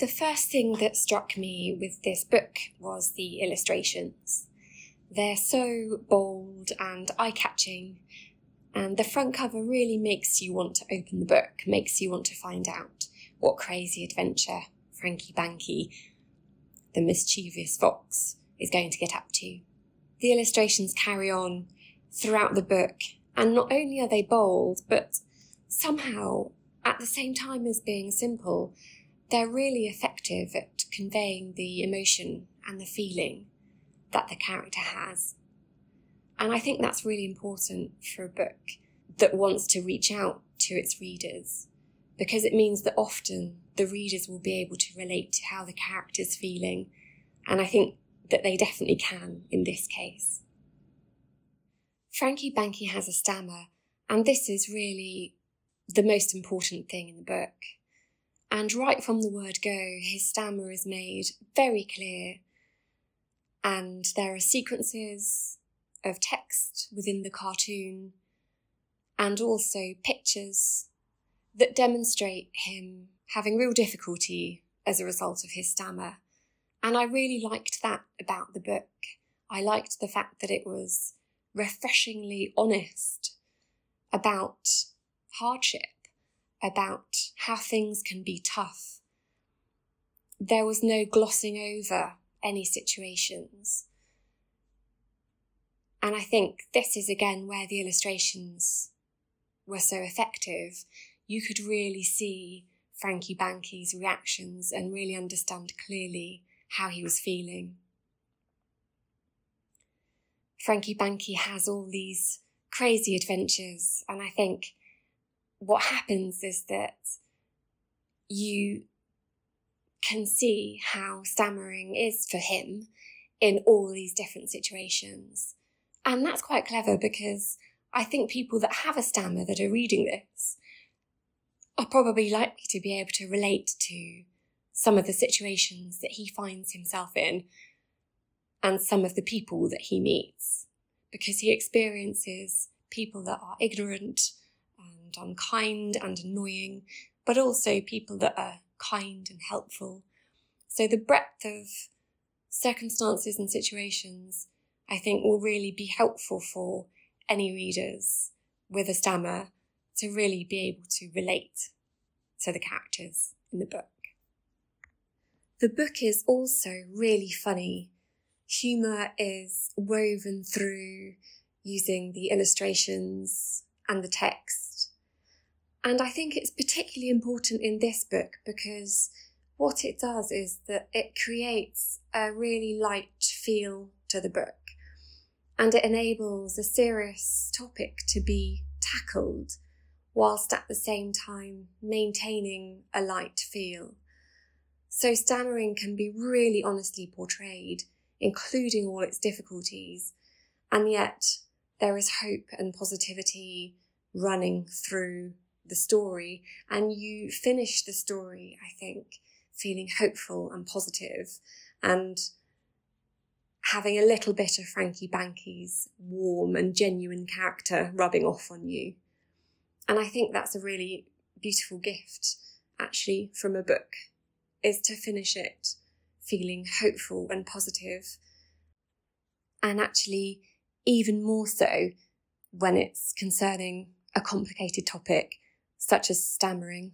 The first thing that struck me with this book was the illustrations. They're so bold and eye-catching, and the front cover really makes you want to open the book, makes you want to find out what crazy adventure Franky Banky, the mischievous fox, is going to get up to. The illustrations carry on throughout the book, and not only are they bold, but somehow, at the same time as being simple, they're really effective at conveying the emotion and the feeling that the character has. And I think that's really important for a book that wants to reach out to its readers, because it means that often the readers will be able to relate to how the character's feeling, and I think that they definitely can in this case. Franky Banky has a stammer, and this is really the most important thing in the book. And right from the word go, his stammer is made very clear, and there are sequences of text within the cartoon and also pictures that demonstrate him having real difficulty as a result of his stammer. And I really liked that about the book. I liked the fact that it was refreshingly honest about hardship, about how things can be tough. There was no glossing over any situations. And I think this is again where the illustrations were so effective. You could really see Franky Banky's reactions and really understand clearly how he was feeling. Franky Banky has all these crazy adventures, and I think what happens is that you can see how stammering is for him in all these different situations. And that's quite clever, because I think people that have a stammer that are reading this are probably likely to be able to relate to some of the situations that he finds himself in and some of the people that he meets, because he experiences people that are ignorant and unkind and annoying, but also people that are kind and helpful. So the breadth of circumstances and situations, I think, will really be helpful for any readers with a stammer to really be able to relate to the characters in the book. The book is also really funny. Humour is woven through using the illustrations and the text. And I think it's particularly important in this book because what it does is that it creates a really light feel to the book, and it enables a serious topic to be tackled whilst at the same time maintaining a light feel. So stammering can be really honestly portrayed, including all its difficulties, and yet there is hope and positivity running through the story, and you finish the story, I think, feeling hopeful and positive and having a little bit of Franky Banky's warm and genuine character rubbing off on you. And I think that's a really beautiful gift, actually, from a book, is to finish it feeling hopeful and positive, and actually even more so when it's concerning a complicated topic such as stammering.